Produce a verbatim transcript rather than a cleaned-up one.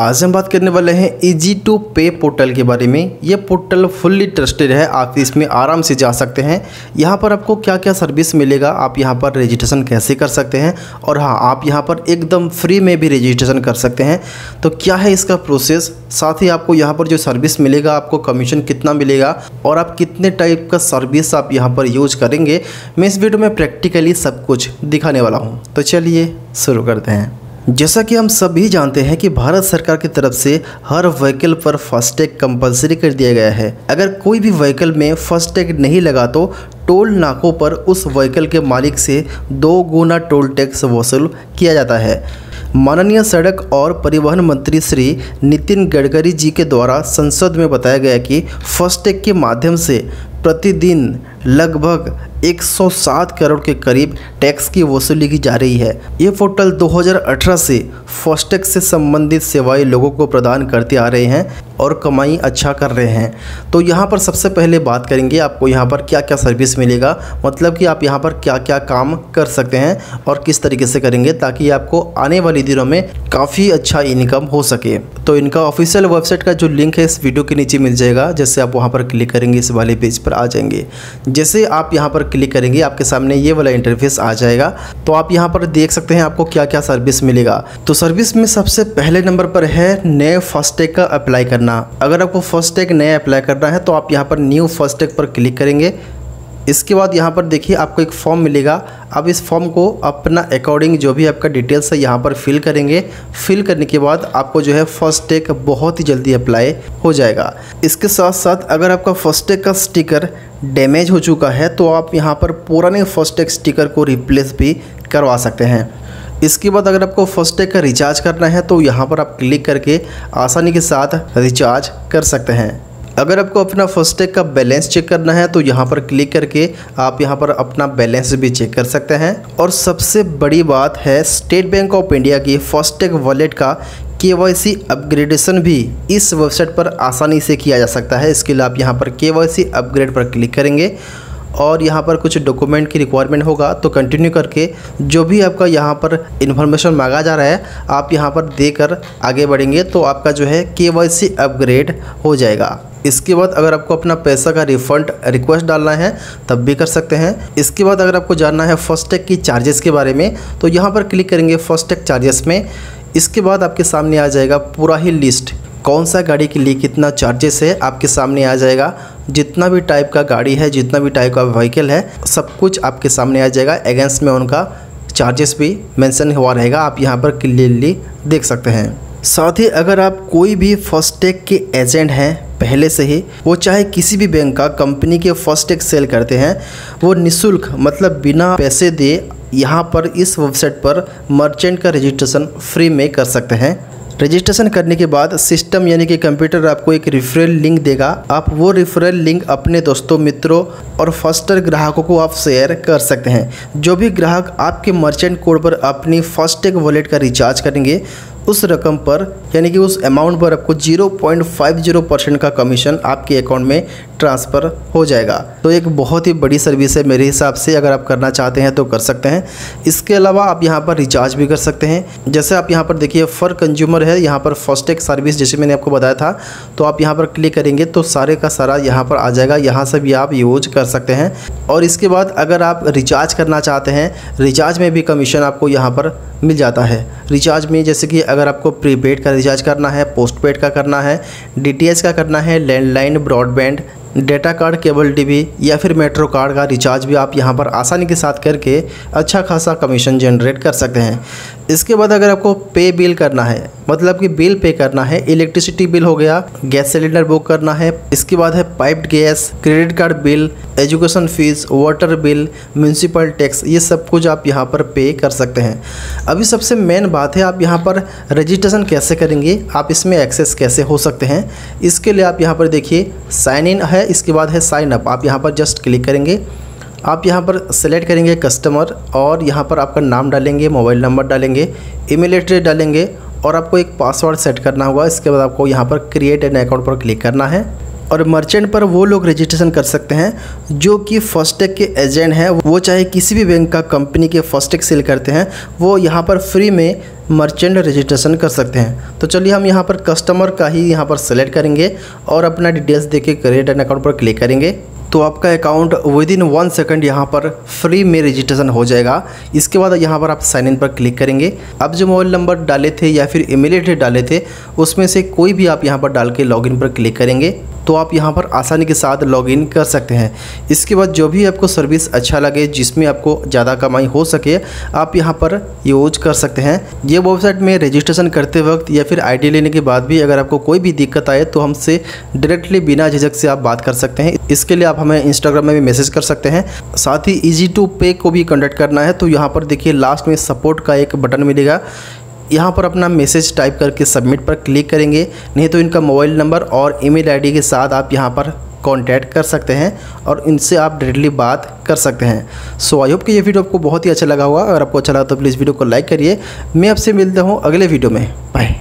आज हम बात करने वाले हैं ईज़ीटूपे पोर्टल के बारे में। ये पोर्टल फुल्ली ट्रस्टेड है, आप इसमें आराम से जा सकते हैं। यहाँ पर आपको क्या क्या सर्विस मिलेगा, आप यहाँ पर रजिस्ट्रेशन कैसे कर सकते हैं, और हाँ, आप यहाँ पर एकदम फ्री में भी रजिस्ट्रेशन कर सकते हैं। तो क्या है इसका प्रोसेस, साथ ही आपको यहाँ पर जो सर्विस मिलेगा, आपको कमीशन कितना मिलेगा और आप कितने टाइप का सर्विस आप यहाँ पर यूज करेंगे, मैं इस वीडियो में प्रैक्टिकली सब कुछ दिखाने वाला हूँ। तो चलिए शुरू करते हैं। जैसा कि हम सभी जानते हैं कि भारत सरकार की तरफ से हर व्हीकल पर फास्टैग कंपलसरी कर दिया गया है। अगर कोई भी व्हीकल में फास्टैग नहीं लगा तो टोल नाकों पर उस व्हीकल के मालिक से दो गुना टोल टैक्स वसूल किया जाता है। माननीय सड़क और परिवहन मंत्री श्री नितिन गडकरी जी के द्वारा संसद में बताया गया कि फास्टैग के माध्यम से प्रतिदिन लगभग एक सौ सात करोड़ के करीब टैक्स की वसूली की जा रही है। ये पोर्टल दो हज़ार अठारह से फास्टैग से संबंधित सेवाएं लोगों को प्रदान करते आ रहे हैं और कमाई अच्छा कर रहे हैं। तो यहाँ पर सबसे पहले बात करेंगे आपको यहाँ पर क्या क्या सर्विस मिलेगा, मतलब कि आप यहाँ पर क्या क्या काम कर सकते हैं और किस तरीके से करेंगे, ताकि आपको आने वाले दिनों में काफ़ी अच्छा इनकम हो सके। तो इनका ऑफिशियल वेबसाइट का जो लिंक है इस वीडियो के नीचे मिल जाएगा। जैसे आप वहाँ पर क्लिक करेंगे इस वाले पेज पर आ जाएंगे। जैसे आप यहाँ पर क्लिक करेंगे आपके सामने ये वाला इंटरफेस आ जाएगा। तो आप यहाँ पर देख सकते हैं आपको क्या क्या सर्विस मिलेगा। तो सर्विस में सबसे पहले नंबर पर है नए फास्टैग का अप्लाई करना। अगर आपको फास्टैग नया अप्लाई करना है तो आप यहाँ पर न्यू फास्टैग पर क्लिक करेंगे। इसके बाद यहाँ पर देखिए आपको एक फॉर्म मिलेगा। अब इस फॉर्म को अपना अकॉर्डिंग जो भी आपका डिटेल्स है यहाँ पर फिल करेंगे। फिल करने के बाद आपको जो है फास्टैग बहुत ही जल्दी अप्लाई हो जाएगा। इसके साथ साथ अगर आपका फास्टैग का स्टिकर डैमेज हो चुका है तो आप यहाँ पर पुराने फास्टैग स्टिकर को रिप्लेस भी करवा सकते हैं। इसके बाद अगर आपको फास्टैग का रिचार्ज करना है तो यहाँ पर आप क्लिक करके आसानी के साथ रिचार्ज कर सकते हैं। अगर आपको अपना फास्टैग का बैलेंस चेक करना है तो यहाँ पर क्लिक करके आप यहाँ पर अपना बैलेंस भी चेक कर सकते हैं। और सबसे बड़ी बात है स्टेट बैंक ऑफ इंडिया की फास्टैग वॉलेट का के वाई सी अपग्रेडेशन भी इस वेबसाइट पर आसानी से किया जा सकता है। इसके लिए आप यहाँ पर के वाई सी अपग्रेड पर क्लिक करेंगे और यहाँ पर कुछ डॉक्यूमेंट की रिक्वायरमेंट होगा तो कंटिन्यू करके जो भी आपका यहाँ पर इन्फॉर्मेशन मांगा जा रहा है आप यहाँ पर देकर आगे बढ़ेंगे तो आपका जो है के वाई सी अपग्रेड हो जाएगा। इसके बाद अगर आपको अपना पैसा का रिफंड रिक्वेस्ट डालना है तब भी कर सकते हैं। इसके बाद अगर आपको जानना है फास्टैग की चार्जेस के बारे में तो यहाँ पर क्लिक करेंगे फास्टैग चार्जेस में। इसके बाद आपके सामने आ जाएगा पूरा ही लिस्ट, कौन सा गाड़ी के लिए कितना चार्जेस है आपके सामने आ जाएगा। जितना भी टाइप का गाड़ी है, जितना भी टाइप का व्हीकल है, सब कुछ आपके सामने आ जाएगा। अगेंस्ट में उनका चार्जेस भी मेंशन हुआ रहेगा, आप यहाँ पर क्लियरली देख सकते हैं। साथ ही अगर आप कोई भी फास्टैग के एजेंट हैं पहले से ही, वो चाहे किसी भी बैंक का कंपनी के फास्टैग सेल करते हैं, वो निःशुल्क मतलब बिना पैसे दिए यहाँ पर इस वेबसाइट पर मर्चेंट का रजिस्ट्रेशन फ्री में कर सकते हैं। रजिस्ट्रेशन करने के बाद सिस्टम यानी कि कंप्यूटर आपको एक रेफरल लिंक देगा। आप वो रेफरल लिंक अपने दोस्तों, मित्रों और फास्टैग ग्राहकों को आप शेयर कर सकते हैं। जो भी ग्राहक आपके मर्चेंट कोड पर अपनी फास्टैग वॉलेट का रिचार्ज करेंगे उस रकम पर यानी कि उस अमाउंट पर आपको zero point five zero percent का कमीशन आपके अकाउंट में ट्रांसफ़र हो जाएगा। तो एक बहुत ही बड़ी सर्विस है मेरे हिसाब से, अगर आप करना चाहते हैं तो कर सकते हैं। इसके अलावा आप यहाँ पर रिचार्ज भी कर सकते हैं। जैसे आप यहाँ पर देखिए फॉर कंज्यूमर है, यहाँ पर फास्टैग सर्विस जैसे मैंने आपको बताया था। तो आप यहाँ पर क्लिक करेंगे तो सारे का सारा यहाँ पर आ जाएगा, यहाँ से भी आप यूज कर सकते हैं। और इसके बाद अगर आप रिचार्ज करना चाहते हैं, रिचार्ज में भी कमीशन आपको यहाँ पर मिल जाता है। रिचार्ज में जैसे कि अगर आपको प्रीपेड का रिचार्ज करना है, पोस्टपेड का करना है, डी टी एच का करना है, landline, broadband, data card, cable TV या फिर मेट्रो कार्ड का रिचार्ज भी आप यहाँ पर आसानी के साथ करके अच्छा खासा कमीशन जनरेट कर सकते हैं। इसके बाद अगर आपको पे बिल करना है, मतलब कि बिल पे करना है, इलेक्ट्रिसिटी बिल हो गया, गैस सिलेंडर बुक करना है, इसके बाद है piped gas, credit card bill, education fees, water bill, municipal tax, ये सब कुछ आप यहाँ पर पे कर सकते हैं। अभी सबसे मेन बात है आप यहाँ पर रजिस्ट्रेशन कैसे करेंगे, आप इसमें एक्सेस कैसे हो सकते हैं। इसके लिए आप यहाँ पर देखिए साइन इन है, इसके बाद है साइन अप। आप यहाँ पर जस्ट क्लिक करेंगे, आप यहाँ पर सेलेक्ट करेंगे कस्टमर और यहाँ पर आपका नाम डालेंगे, मोबाइल नंबर डालेंगे, ईमेल एड्रेस डालेंगे और आपको एक पासवर्ड सेट करना होगा। इसके बाद आपको यहाँ पर क्रिएट एन अकाउंट पर क्लिक करना है। और मर्चेंट पर वो लोग रजिस्ट्रेशन कर सकते हैं जो कि फास्टैग के एजेंट हैं, वो चाहे किसी भी बैंक का कंपनी के फास्टैग सेल करते हैं, वो यहाँ पर फ्री में मर्चेंट रजिस्ट्रेशन कर सकते हैं। तो चलिए हम यहाँ पर कस्टमर का ही यहाँ पर सेलेक्ट करेंगे और अपना डिटेल्स देके क्रिएट एन अकाउंट पर क्लिक करेंगे तो आपका account within one second यहाँ पर फ्री में रजिस्ट्रेशन हो जाएगा। इसके बाद यहाँ पर आप साइन इन पर क्लिक करेंगे। आप जो मोबाइल नंबर डाले थे या फिर ईमेल एड्रेस डाले थे उसमें से कोई भी आप यहाँ पर डाल के लॉगिन पर क्लिक करेंगे तो आप यहाँ पर आसानी के साथ लॉगिन कर सकते हैं। इसके बाद जो भी आपको सर्विस अच्छा लगे जिसमें आपको ज़्यादा कमाई हो सके आप यहाँ पर यूज कर सकते हैं। ये वेबसाइट में रजिस्ट्रेशन करते वक्त या फिर आईडी लेने के बाद भी अगर आपको कोई भी दिक्कत आए तो हमसे डायरेक्टली बिना झिझक से आप बात कर सकते हैं। इसके लिए आप हमें इंस्टाग्राम में भी मैसेज कर सकते हैं। साथ ही ईज़ीटूपे को भी कॉन्टैक्ट करना है तो यहाँ पर देखिए लास्ट में सपोर्ट का एक बटन मिलेगा, यहाँ पर अपना मैसेज टाइप करके सबमिट पर क्लिक करेंगे। नहीं तो इनका मोबाइल नंबर और ईमेल आईडी के साथ आप यहाँ पर कॉन्टैक्ट कर सकते हैं और इनसे आप डायरेक्टली बात कर सकते हैं। सो आई होप कि ये वीडियो आपको बहुत ही अच्छा लगा होगा। अगर आपको अच्छा लगा तो प्लीज़ वीडियो को लाइक करिए। मैं आपसे मिलता हूँ अगले वीडियो में। बाय।